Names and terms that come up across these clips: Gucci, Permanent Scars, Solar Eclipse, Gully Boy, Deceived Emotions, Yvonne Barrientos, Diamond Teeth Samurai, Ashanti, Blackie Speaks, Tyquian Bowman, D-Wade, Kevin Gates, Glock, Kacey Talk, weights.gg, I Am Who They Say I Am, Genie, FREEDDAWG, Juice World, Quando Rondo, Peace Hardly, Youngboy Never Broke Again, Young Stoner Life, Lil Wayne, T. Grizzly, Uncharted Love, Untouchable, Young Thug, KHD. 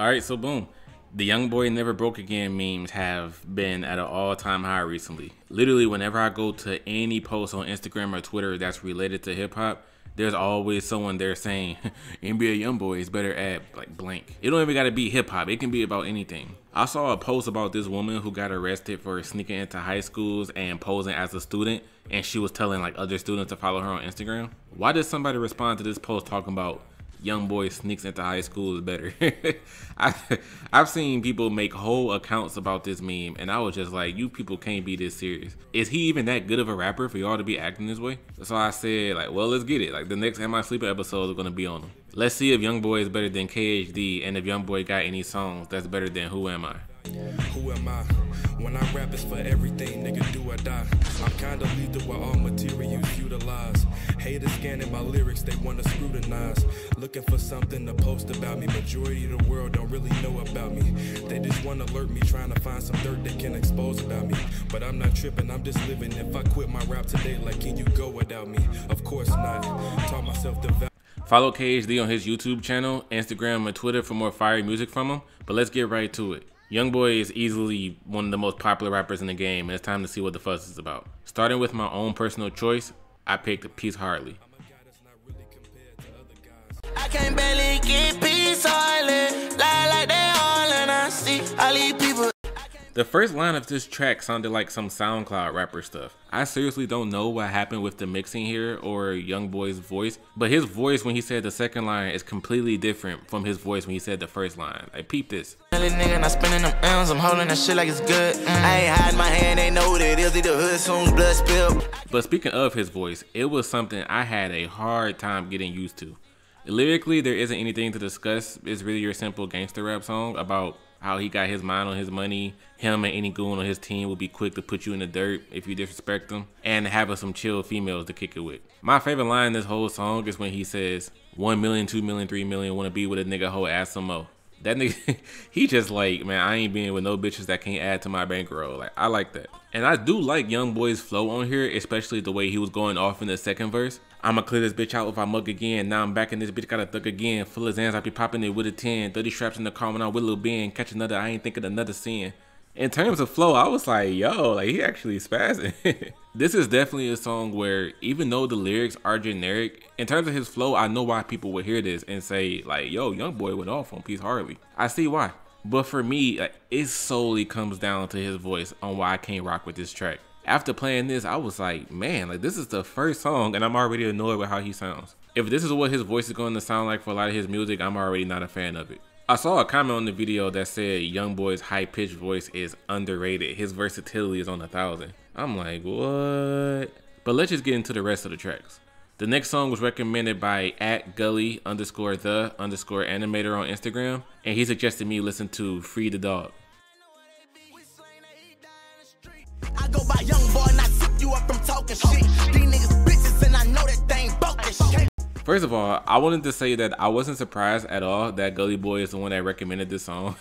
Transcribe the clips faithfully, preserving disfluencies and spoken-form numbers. All right, so boom. The Youngboy Never Broke Again memes have been at an all-time high recently. Literally, whenever I go to any post on Instagram or Twitter that's related to hip-hop, there's always someone there saying, N B A Youngboy is better at like blank. It don't even gotta be hip hop, it can be about anything. I saw a post about this woman who got arrested for sneaking into high schools and posing as a student, and she was telling like other students to follow her on Instagram. Why did somebody respond to this post talking about Youngboy sneaks into high school is better? I, I've seen people make whole accounts about this meme, and I was just like, you people can't be this serious. Is he even that good of a rapper for y'all to be acting this way? So I said, like, well, let's get it. Like, the next Am I Sleeping episode is gonna be on him. Let's see if Youngboy is better than K H D, and if Youngboy got any songs that's better than Who Am I? Who am I? When I rap, it's for everything, nigga, do or die. I'm kinda lethal with all materials utilized. Haters scanning my lyrics, they wanna scrutinize. Looking for something to post about me. Majority of the world don't really know about me. They just wanna alert me, trying to find some dirt they can expose about me. But I'm not tripping, I'm just living. If I quit my rap today, like, can you go without me? Of course not. Taught myself the value. Follow K H D on his YouTube channel, Instagram, and Twitter for more fiery music from him. But let's get right to it. Youngboy is easily one of the most popular rappers in the game, and it's time to see what the fuss is about. Starting with my own personal choice, I picked Peace Hardly. I can't barely get Peace Hardly, lie like they all, and I see all these people. The first line of this track sounded like some SoundCloud rapper stuff. I seriously don't know what happened with the mixing here or Youngboy's voice, but his voice when he said the second line is completely different from his voice when he said the first line. Like, peep this. But speaking of his voice, it was something I had a hard time getting used to. Lyrically, there isn't anything to discuss. It's really your simple gangster rap song about how he got his mind on his money, him and any goon on his team will be quick to put you in the dirt if you disrespect them, and having some chill females to kick it with. My favorite line in this whole song is when he says, one million, two million, three million, wanna be with a nigga hoe, ass some more. That nigga, he just like, man, I ain't being with no bitches that can't add to my bankroll. Like, I like that. And I do like Youngboy's flow on here, especially the way he was going off in the second verse. I'ma clear this bitch out if I mug again. Now I'm back in this bitch, gotta thug again. Full of Zans, I be popping it with a ten. thirty straps in the car when I with Lil Ben. Catch another, I ain't thinking another sin. In terms of flow, I was like, yo, like he actually spazzing. This is definitely a song where even though the lyrics are generic, in terms of his flow, I know why people would hear this and say like, yo, Youngboy went off on Peace Hardly. I see why. But for me, like, it solely comes down to his voice on why I can't rock with this track. After playing this, I was like, man, like this is the first song and I'm already annoyed with how he sounds. If this is what his voice is going to sound like for a lot of his music, I'm already not a fan of it. I saw a comment on the video that said Youngboy's high-pitched voice is underrated. His versatility is on a thousand. I'm like, what? But let's just get into the rest of the tracks. The next song was recommended by at Gully underscore the underscore animator on Instagram, and he suggested me listen to FREEDDAWG. I go by Youngboy and I zip you up from talking shit. These niggas bitches and I know that they ain't broken. First of all, I wanted to say that I wasn't surprised at all that Gully Boy is the one that recommended this song.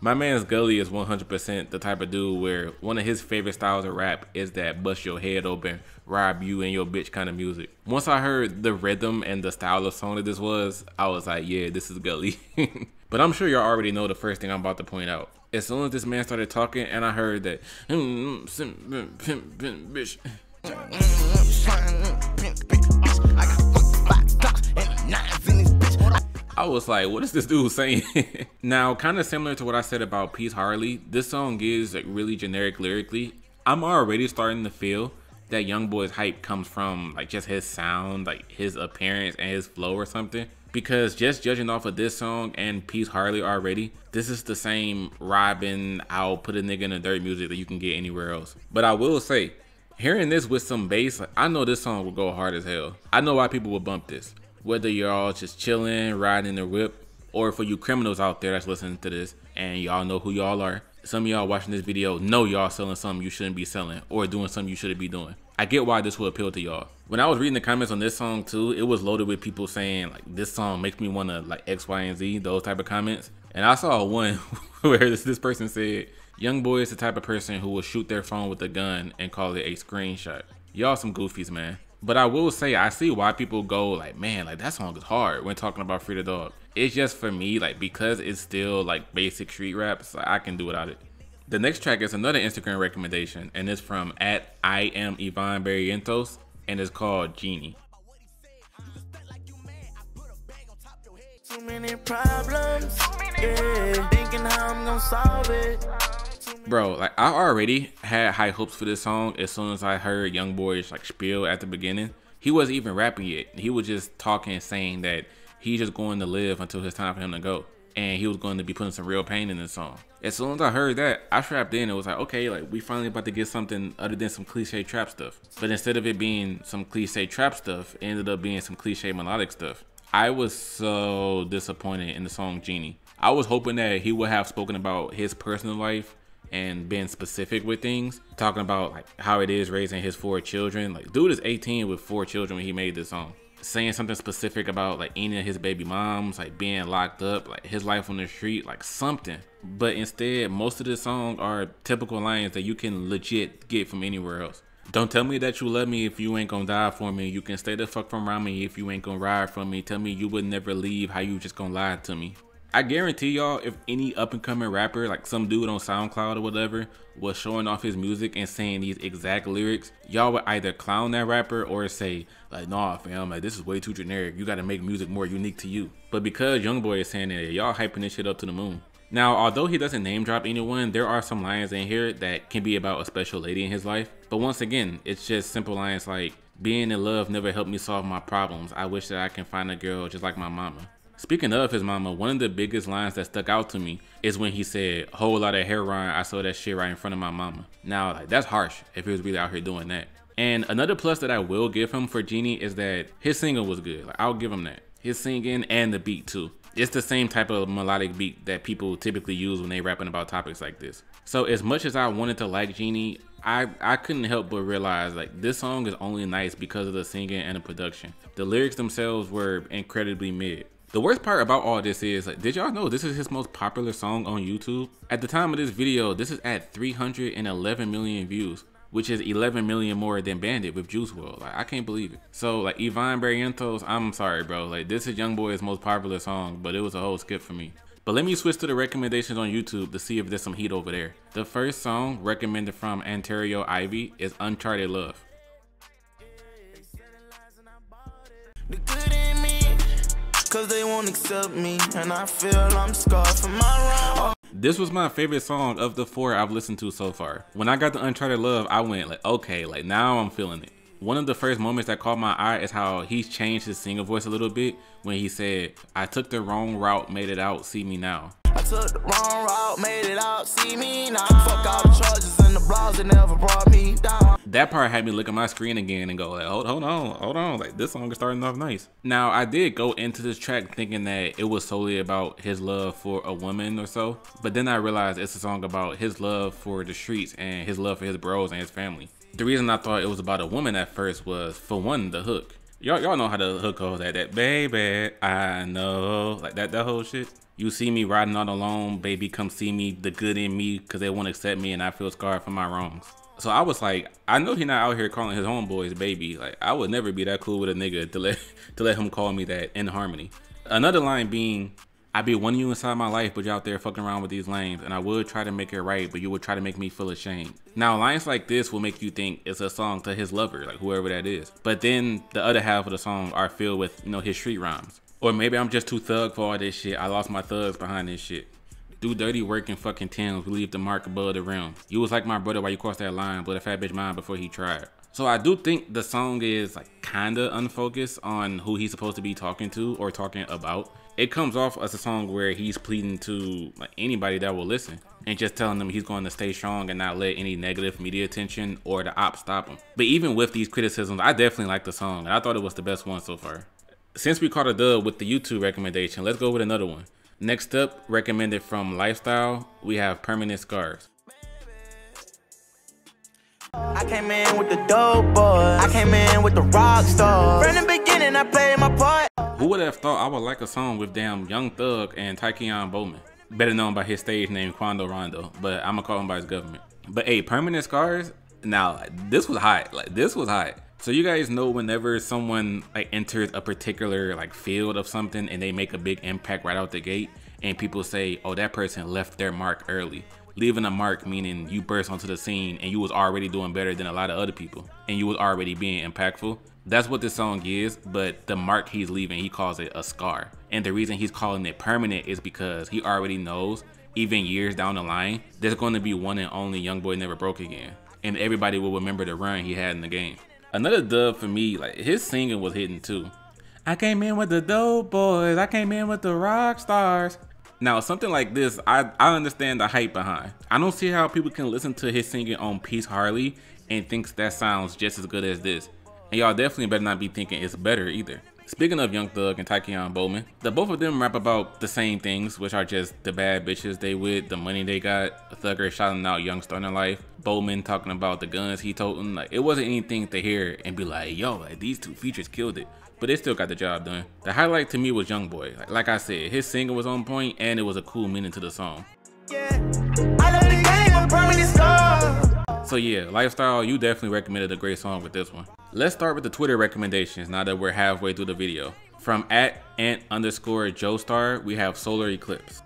My man's Gully is one hundred percent the type of dude where one of his favorite styles of rap is that bust your head open, rob you and your bitch kind of music. Once I heard the rhythm and the style of song that this was, I was like, yeah, this is Gully. But I'm sure y'all already know the first thing I'm about to point out. As soon as this man started talking and I heard that, mm, mm, pimp, pimp, bitch. I was like, what is this dude saying? Now, kind of similar to what I said about Peace Hardly, this song is like really generic lyrically. I'm already starting to feel that Youngboy's hype comes from like just his sound, like his appearance and his flow or something. Because just judging off of this song and Peace Hardly already, this is the same robbing, I'll put a nigga in the dirt music that you can get anywhere else. But I will say, hearing this with some bass, like, I know this song will go hard as hell. I know why people will bump this. Whether you're all just chilling, riding in the whip, or for you criminals out there that's listening to this and y'all know who y'all are, some of y'all watching this video know y'all selling something you shouldn't be selling or doing something you shouldn't be doing. I get why this will appeal to y'all. When I was reading the comments on this song too, it was loaded with people saying like, this song makes me wanna like X, Y, and Z, those type of comments. And I saw one where this, this person said, Youngboy is the type of person who will shoot their phone with a gun and call it a screenshot. Y'all some goofies, man. But I will say, I see why people go like, man, like that song is hard when talking about FREEDDAWG. It's just for me, like, because it's still like basic street rap, so I can do without it. The next track is another Instagram recommendation, and it's from at I am Yvonne Barrientos, and it's called Genie. Too many problems, yeah, thinking how I'm gonna solve it. Bro, like, I already had high hopes for this song as soon as I heard Youngboy's like spiel at the beginning. He wasn't even rapping yet. He was just talking, saying that he's just going to live until it's time for him to go, and he was going to be putting some real pain in this song. As soon as I heard that, I strapped in. It was like, okay, like, we finally about to get something other than some cliche trap stuff. But instead of it being some cliche trap stuff, it ended up being some cliche melodic stuff. I was so disappointed in the song Genie. I was hoping that he would have spoken about his personal life and been specific with things, talking about like how it is raising his four children. Like, dude is eighteen with four children when he made this song. Saying something specific about like any of his baby moms, like being locked up, like his life on the street, like something. But instead, most of the songs are typical lines that you can legit get from anywhere else. Don't tell me that you love me if you ain't gonna die for me. You can stay the fuck from around me if you ain't gonna ride from me. Tell me you would never leave, how you just gonna lie to me. I guarantee y'all, if any up and coming rapper, like some dude on SoundCloud or whatever, was showing off his music and saying these exact lyrics, y'all would either clown that rapper or say like, nah fam, like this is way too generic, you gotta make music more unique to you. But because Youngboy is saying that, y'all hyping this shit up to the moon. Now, although he doesn't name drop anyone, there are some lines in here that can be about a special lady in his life. But once again, it's just simple lines like, being in love never helped me solve my problems. I wish that I can find a girl just like my mama. Speaking of his mama, one of the biggest lines that stuck out to me is when he said, whole lot of heroin, I saw that shit right in front of my mama. Now, like, that's harsh if he was really out here doing that. And another plus that I will give him for Genie is that his single was good. Like, I'll give him that. His singing and the beat too. It's the same type of melodic beat that people typically use when they rapping about topics like this. So as much as I wanted to like Genie, I, I couldn't help but realize like this song is only nice because of the singing and the production. The lyrics themselves were incredibly mid. The worst part about all this is, like, did y'all know this is his most popular song on YouTube? At the time of this video, this is at three hundred eleven million views, which is eleven million more than Bandit with Juice World. Like, I can't believe it. So like, Yvonne Barrientos, I'm sorry bro, like this is Youngboy's most popular song, but it was a whole skip for me. But let me switch to the recommendations on YouTube to see if there's some heat over there. The first song recommended from Ontario Ivy is Uncharted Love. The good in me, cause they won't accept me, and I feel I'm scarred for my wrong. This was my favorite song of the four I've listened to so far. When I got to Uncharted Love, I went like, okay, like now I'm feeling it. One of the first moments that caught my eye is how he's changed his singer voice a little bit when he said, I took the wrong route, made it out, see me now. I took the wrong route, made it out, see me now. Fuck all the charges and the blogs that never brought me down. That part had me look at my screen again and go like, hold, hold on, hold on, like this song is starting off nice. Now, I did go into this track thinking that it was solely about his love for a woman or so, but then I realized it's a song about his love for the streets and his love for his bros and his family. The reason I thought it was about a woman at first was, for one, the hook. Y'all y'all know how the hook goes, that, that baby, I know, like that, that whole shit. You see me riding all alone, baby, come see me, the good in me, cause they won't accept me and I feel scarred for my wrongs. So I was like, I know he not out here calling his homeboys baby. Like, I would never be that cool with a nigga to let, to let him call me that in harmony. Another line being, I be one of you inside my life, but you're out there fucking around with these lames, and I would try to make it right, but you would try to make me feel ashamed. Now, lines like this will make you think it's a song to his lover, like whoever that is. But then the other half of the song are filled with, you know, his street rhymes. Or maybe I'm just too thug for all this shit. I lost my thugs behind this shit. Do dirty work in fucking Tim's. We leave the mark above the rim. You was like my brother while you crossed that line, but a fat bitch mine before he tried. So I do think the song is like kinda unfocused on who he's supposed to be talking to or talking about. It comes off as a song where he's pleading to like anybody that will listen and just telling them he's going to stay strong and not let any negative media attention or the ops stop him. But even with these criticisms, I definitely like the song and I thought it was the best one so far. Since we caught a dub with the YouTube recommendation, let's go with another one. Next up, recommended from Lifestyle, we have Permanent Scars. I came in with the dope boys. I came in with the rock stars. From the beginning, I played my part. Who would have thought I would like a song with damn Young Thug and Tyquian Bowman? Better known by his stage name, Quando Rondo, but I'ma call him by his government. But hey, Permanent Scars, now, like, this was hot, like this was hot. So you guys know whenever someone like enters a particular like field of something and they make a big impact right out the gate, and people say, oh, that person left their mark early. Leaving a mark meaning you burst onto the scene and you was already doing better than a lot of other people and you was already being impactful. That's what this song is, but the mark he's leaving, he calls it a scar. And the reason he's calling it permanent is because he already knows, even years down the line, there's going to be one and only Youngboy Never Broke Again. And everybody will remember the run he had in the game. Another dub for me, like his singing was hitting too. I came in with the dope boys, I came in with the rock stars. Now something like this, I, I understand the hype behind. I don't see how people can listen to his singing on Peace Hardly and thinks that sounds just as good as this. And y'all definitely better not be thinking it's better either. Speaking of Young Thug and Tyquian Bowman, the both of them rap about the same things, which are just the bad bitches they with, the money they got. Thugger shouting out Young Stoner Life. Bowman talking about the guns he totin'. Like, it wasn't anything to hear and be like, yo, like, these two features killed it. But they still got the job done. The highlight to me was Youngboy. Like, like I said, his singing was on point and it was a cool minute to the song. Yeah, I love the game of Permanent Scars. So yeah, Lifestyle, you definitely recommended a great song with this one. Let's start with the Twitter recommendations now that we're halfway through the video. From at ant underscore joestar, we have Solar Eclipse.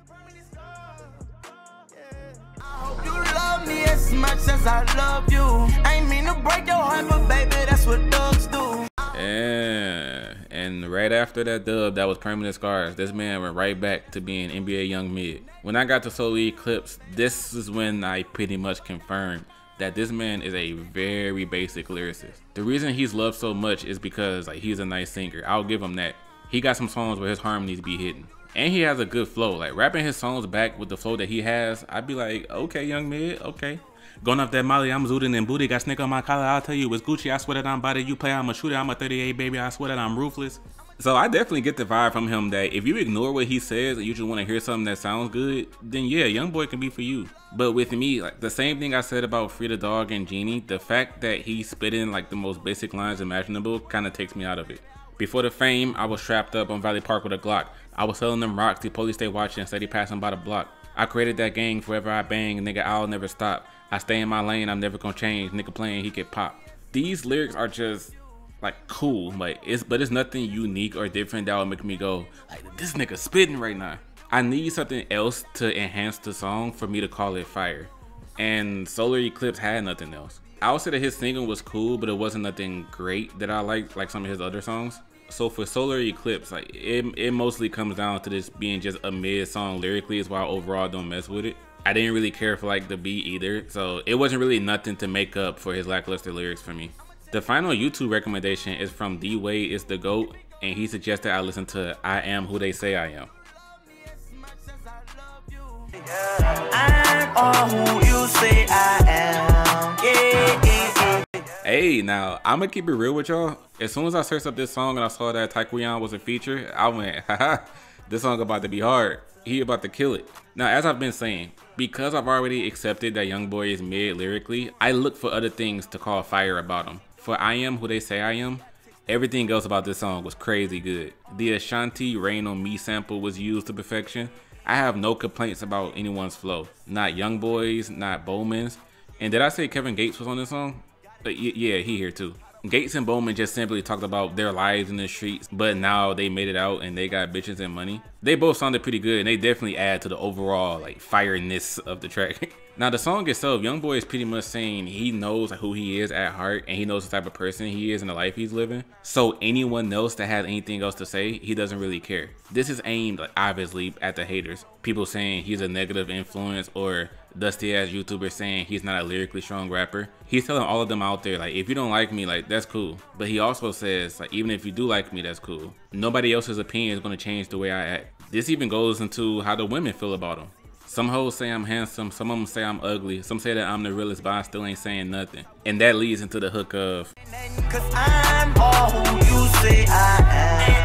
I hope you love me as much as I love you. I ain't mean to break your heart, but baby, that's what thugs do. And, and right after that dub, that was Permanent Scars. This man went right back to being N B A Young Mid. When I got to Solar Eclipse, this is when I pretty much confirmed that this man is a very basic lyricist. The reason he's loved so much is because like he's a nice singer. I'll give him that. He got some songs where his harmonies be hidden. And he has a good flow. Like rapping his songs back with the flow that he has, I'd be like, okay, Young Mid, okay. Going up that molly, I'm zooting and booty. Got snake on my collar, I'll tell you it's Gucci. I swear that I'm body, you play, I'm a shooter. I'm a thirty-eight, baby, I swear that I'm ruthless. So I definitely get the vibe from him that if you ignore what he says and you just want to hear something that sounds good, then yeah, Youngboy can be for you. But with me, like the same thing I said about FREEDDAWG and Genie, the fact that he spit in like the most basic lines imaginable kind of takes me out of it. Before the fame, I was strapped up on Valley Park with a Glock. I was selling them rocks, the police stay watching, steady passing by the block. I created that gang, forever I bang, nigga, I'll never stop. I stay in my lane, I'm never gonna change, nigga playing, he could pop. These lyrics are just like cool, like it's but it's nothing unique or different that would make me go like this nigga spitting right now. I need something else to enhance the song for me to call it fire, and Solar Eclipse had nothing else. I would say that his singing was cool, but it wasn't nothing great that I liked like some of his other songs. So for Solar Eclipse, like it, it mostly comes down to this being just a mid song lyrically is why I overall don't mess with it. I didn't really care for like the beat either, so it wasn't really nothing to make up for his lackluster lyrics for me. The final YouTube recommendation is from D Wade is the GOAT, and he suggested I listen to I Am Who They Say I Am. Hey, now, I'm gonna keep it real with y'all. As soon as I searched up this song and I saw that Tyquian was a feature, I went, haha, this song about to be hard. He about to kill it. Now, as I've been saying, because I've already accepted that Youngboy is mid lyrically, I look for other things to call fire about him. For I Am Who They Say I Am, everything else about this song was crazy good. The Ashanti Rain On Me sample was used to perfection. I have no complaints about anyone's flow. Not Youngboy's, not Bowman's. And did I say Kevin Gates was on this song? But yeah, he here too. Gates and Bowman just simply talked about their lives in the streets, but now they made it out and they got bitches and money. They both sounded pretty good and they definitely add to the overall like fireness of the track. Now the song itself, Youngboy is pretty much saying he knows who he is at heart and he knows the type of person he is and the life he's living. So anyone else that has anything else to say, he doesn't really care. This is aimed like, obviously at the haters. People saying he's a negative influence or dusty ass YouTuber saying he's not a lyrically strong rapper. He's telling all of them out there like if you don't like me, like that's cool. But he also says like even if you do like me, that's cool. Nobody else's opinion is going to change the way I act. This even goes into how the women feel about him. Some hoes say I'm handsome, some of them say I'm ugly, some say that I'm the realest, but I still ain't saying nothing. And that leads into the hook of cause I'm all who you say I am.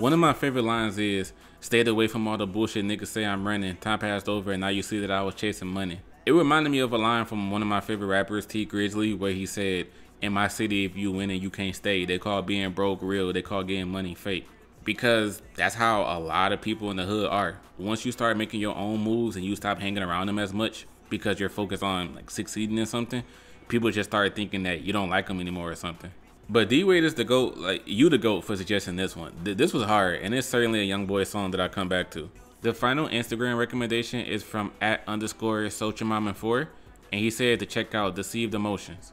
One of my favorite lines is, stayed away from all the bullshit niggas say I'm running. Time passed over and now you see that I was chasing money. It reminded me of a line from one of my favorite rappers, T. Grizzly, where he said, in my city, if you winning, you can't stay. They call being broke real. They call getting money fake. Because that's how a lot of people in the hood are. Once you start making your own moves and you stop hanging around them as much because you're focused on like succeeding in something, people just started thinking that you don't like him anymore or something. But D-Wade is the GOAT, like, you the GOAT for suggesting this one. Th this was hard, and it's certainly a Youngboy song that I come back to. The final Instagram recommendation is from at underscore Sochamaman four, and he said to check out Deceived Emotions.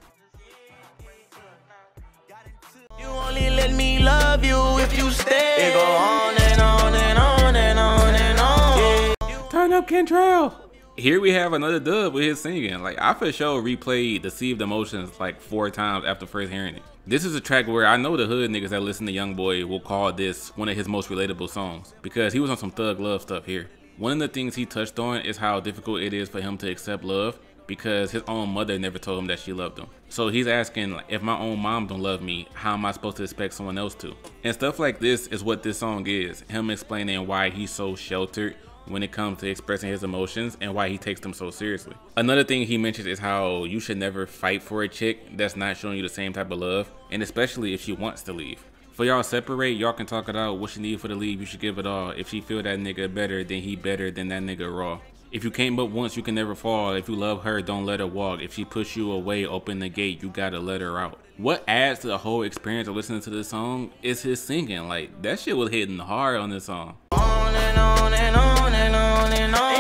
You only let me love you if you stay. It go on and on and on and on and on. Yeah. Turn up Kentrell. Here we have another dub with his singing. Like, I for sure replayed Deceived Emotions like four times after first hearing it. This is a track where I know the hood niggas that listen to Youngboy will call this one of his most relatable songs, because he was on some thug love stuff here. One of the things he touched on is how difficult it is for him to accept love, because his own mother never told him that she loved him. So he's asking, like, if my own mom don't love me, how am I supposed to expect someone else to? And stuff like this is what this song is, him explaining why he's so sheltered when it comes to expressing his emotions and why he takes them so seriously. Another thing he mentions is how you should never fight for a chick that's not showing you the same type of love, and especially if she wants to leave. For y'all separate, y'all can talk it out. What she need for the leave, you should give it all. If she feel that nigga better, then he better than that nigga raw. If you came up once, you can never fall. If you love her, don't let her walk. If she push you away, open the gate, you gotta let her out. What adds to the whole experience of listening to this song is his singing. Like, that shit was hitting hard on this song. On and on and on and on and on.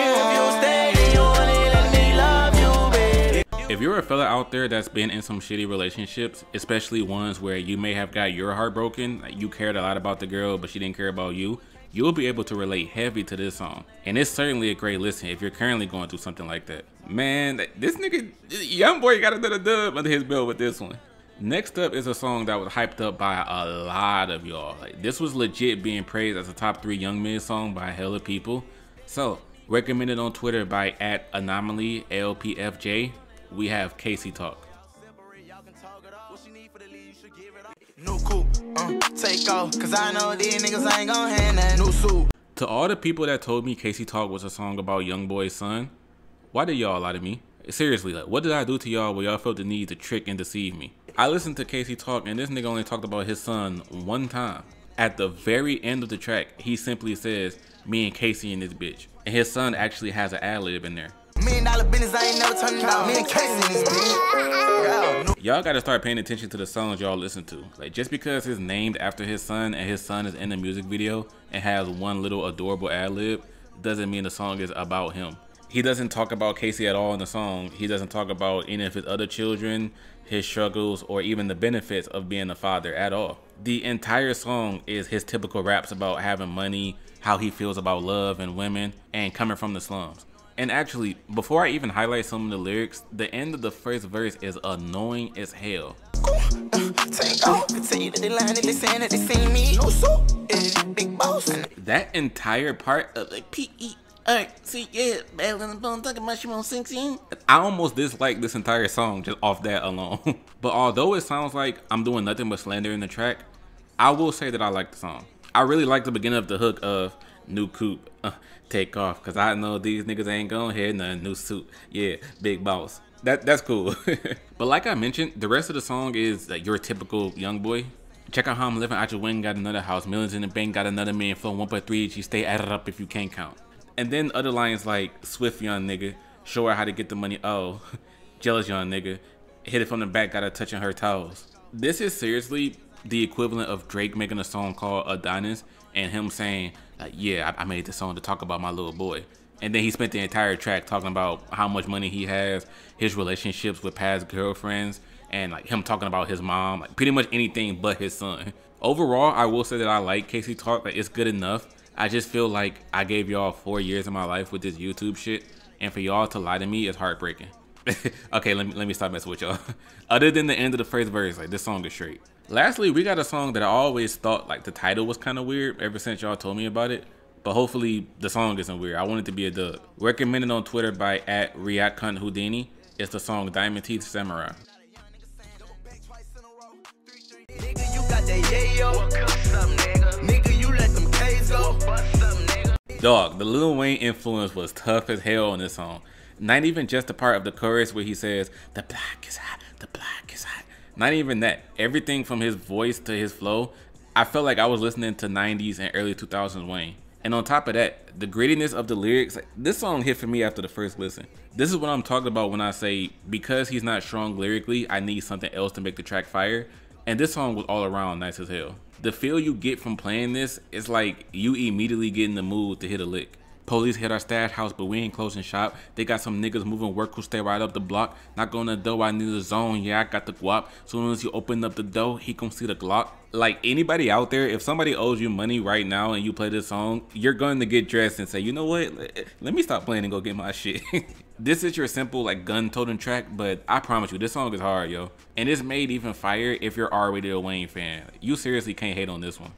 If you're a fella out there that's been in some shitty relationships, especially ones where you may have got your heart broken, you cared a lot about the girl, but she didn't care about you, you'll be able to relate heavy to this song. And it's certainly a great listen if you're currently going through something like that. Man, this nigga, Youngboy got another dub under his belt with this one. Next up is a song that was hyped up by a lot of y'all. Like, this was legit being praised as a top three Young Men song by hella people. So, recommended on Twitter by at Anomaly L P F J, we have Kacey Talk. To all the people that told me Kacey Talk was a song about Youngboy's son, why did y'all lie to me? Seriously, like, what did I do to y'all where y'all felt the need to trick and deceive me? I listened to Kacey Talk, and this nigga only talked about his son one time. At the very end of the track, he simply says, "Me and Kacey and this bitch." And his son actually has an ad-lib in there. Y'all gotta start paying attention to the songs y'all listen to. Like, just because it's named after his son and his son is in the music video and has one little adorable ad-lib doesn't mean the song is about him. He doesn't talk about Kacey at all in the song. He doesn't talk about any of his other children, his struggles, or even the benefits of being a father at all. The entire song is his typical raps about having money, how he feels about love and women, and coming from the slums. And actually, before I even highlight some of the lyrics, the end of the first verse is annoying as hell. That entire part of like P E I almost dislike this entire song just off that alone. But although it sounds like I'm doing nothing but slandering the track, I will say that I like the song. I really like the beginning of the hook of "New coupe, uh, take off, cause I know these niggas ain't gonna hear nothing, new suit, yeah, big boss." That, that's cool. But like I mentioned, the rest of the song is like your typical Youngboy. Check out how I'm living, out your wing, got another house, millions in the bank, got another million, flow one point three, she stay added up if you can't count. And then other lines like "Swift young nigga, show her how to get the money, oh, jealous young nigga, hit it from the back, got her touching her towels." This is seriously the equivalent of Drake making a song called Adonis and him saying, like, "Yeah, I made this song to talk about my little boy." And then he spent the entire track talking about how much money he has, his relationships with past girlfriends, and like him talking about his mom, like pretty much anything but his son. Overall, I will say that I like Kacey Talk, like, it's good enough. I just feel like I gave y'all four years of my life with this YouTube shit, and for y'all to lie to me is heartbreaking. Okay, let me, let me stop messing with y'all. Other than the end of the first verse, like, this song is straight. Lastly, we got a song that I always thought like the title was kind of weird ever since y'all told me about it, but hopefully the song isn't weird. I want it to be a dub. Recommended on Twitter by at Riyad Khan Houdini. It's the song "Diamond Teeth Samurai." Dog, the Lil Wayne influence was tough as hell on this song. Not even just the part of the chorus where he says, "The black is hot, the black is hot." Not even that. Everything from his voice to his flow, I felt like I was listening to nineties and early two thousands Wayne. And on top of that, the grittiness of the lyrics, this song hit for me after the first listen. This is what I'm talking about when I say, because he's not strong lyrically, I need something else to make the track fire. And this song was all around nice as hell. The feel you get from playing this is like you immediately get in the mood to hit a lick. Police hit our stash house, but we ain't closing shop. They got some niggas moving work who stay right up the block. Not gonna dough, I need a zone, yeah, I got the guap. Soon as you open up the dough, he gon' see the Glock. Like, anybody out there, if somebody owes you money right now and you play this song, you're going to get dressed and say, you know what, let me stop playing and go get my shit. This is your simple, like, gun-toting track, but I promise you, this song is hard, yo. And it's made even fire if you're already a Wayne fan. You seriously can't hate on this one.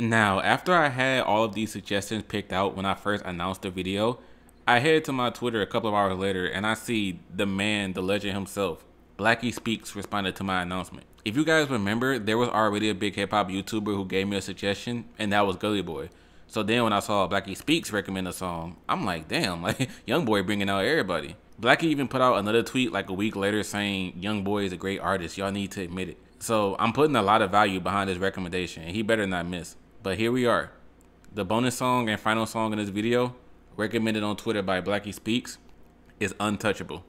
Now, after I had all of these suggestions picked out when I first announced the video, I head to my Twitter a couple of hours later and I see the man, the legend himself, Blackie Speaks, responded to my announcement. If you guys remember, there was already a big hip hop YouTuber who gave me a suggestion, and that was Gully Boy. So then when I saw Blackie Speaks recommend a song, I'm like, damn, like Youngboy bringing out everybody. Blackie even put out another tweet like a week later saying, Youngboy is a great artist, y'all need to admit it. So I'm putting a lot of value behind his recommendation, and he better not miss. But here we are, the bonus song and final song in this video, recommended on Twitter by Blackie Speaks, is Untouchable.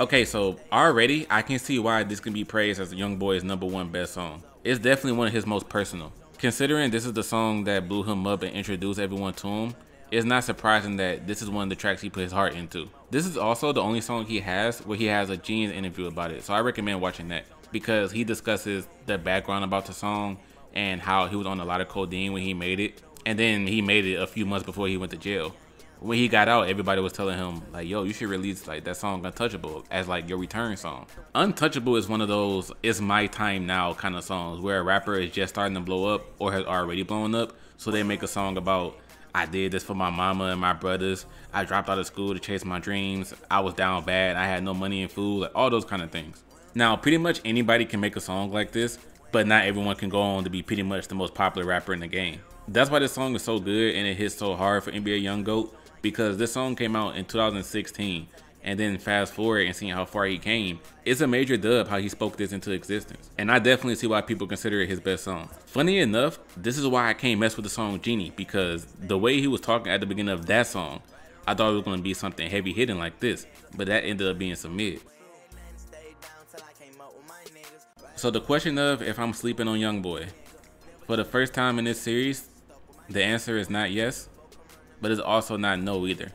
Okay, so already I can see why this can be praised as Youngboy's number one best song. It's definitely one of his most personal. Considering this is the song that blew him up and introduced everyone to him, it's not surprising that this is one of the tracks he put his heart into. This is also the only song he has where he has a Gene's interview about it, so I recommend watching that because he discusses the background about the song and how he was on a lot of codeine when he made it, and then he made it a few months before he went to jail. When he got out, everybody was telling him like, yo, you should release like that song Untouchable as like your return song. Untouchable is one of those it's my time now kind of songs where a rapper is just starting to blow up or has already blown up, so they make a song about, I did this for my mama and my brothers. I dropped out of school to chase my dreams. I was down bad. I had no money and food, like all those kind of things. Now, pretty much anybody can make a song like this, but not everyone can go on to be pretty much the most popular rapper in the game. That's why this song is so good and it hits so hard for N B A Young Goat, because this song came out in two thousand sixteen, and then fast forward and seeing how far he came, it's a major dub how he spoke this into existence. And I definitely see why people consider it his best song. Funny enough, this is why I can't mess with the song Genie, because the way he was talking at the beginning of that song, I thought it was gonna be something heavy hitting like this, but that ended up being some mid. So the question of if I'm sleeping on Youngboy, for the first time in this series, the answer is not yes, but it's also not no either.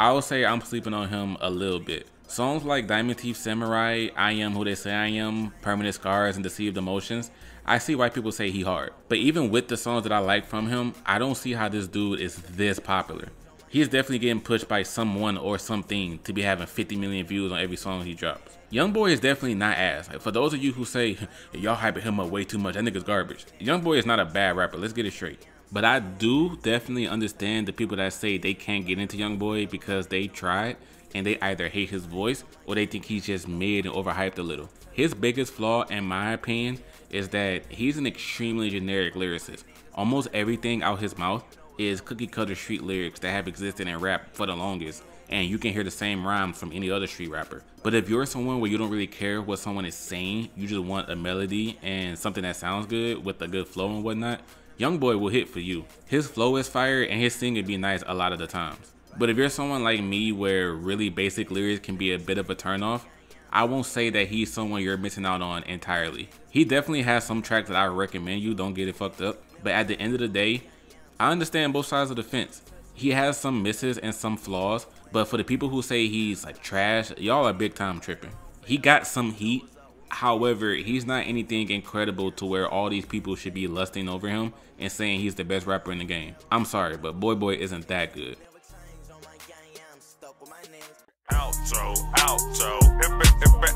I would say I'm sleeping on him a little bit. Songs like Diamond Teeth Samurai, I Am Who They Say I Am, Permanent Scars, and Deceived Emotions, I see why people say he hard. But even with the songs that I like from him, I don't see how this dude is this popular. He's definitely getting pushed by someone or something to be having fifty million views on every song he drops. Youngboy is definitely not ass. Like, for those of you who say, y'all hyping him up way too much, that nigga's garbage. Youngboy is not a bad rapper, let's get it straight. But I do definitely understand the people that say they can't get into Youngboy because they tried and they either hate his voice or they think he's just mid and overhyped a little. His biggest flaw, in my opinion, is that he's an extremely generic lyricist. Almost everything out his mouth is cookie cutter street lyrics that have existed in rap for the longest, and you can hear the same rhymes from any other street rapper. But if you're someone where you don't really care what someone is saying, you just want a melody and something that sounds good with a good flow and whatnot, Youngboy will hit for you. His flow is fire and his singing be nice a lot of the times. But if you're someone like me where really basic lyrics can be a bit of a turnoff, I won't say that he's someone you're missing out on entirely. He definitely has some tracks that I recommend you, don't get it fucked up. But at the end of the day, I understand both sides of the fence. He has some misses and some flaws, but for the people who say he's like trash, y'all are big time tripping. He got some heat. However, he's not anything incredible to where all these people should be lusting over him and saying he's the best rapper in the game. I'm sorry, but Boy Boy isn't that good. Outro, outro.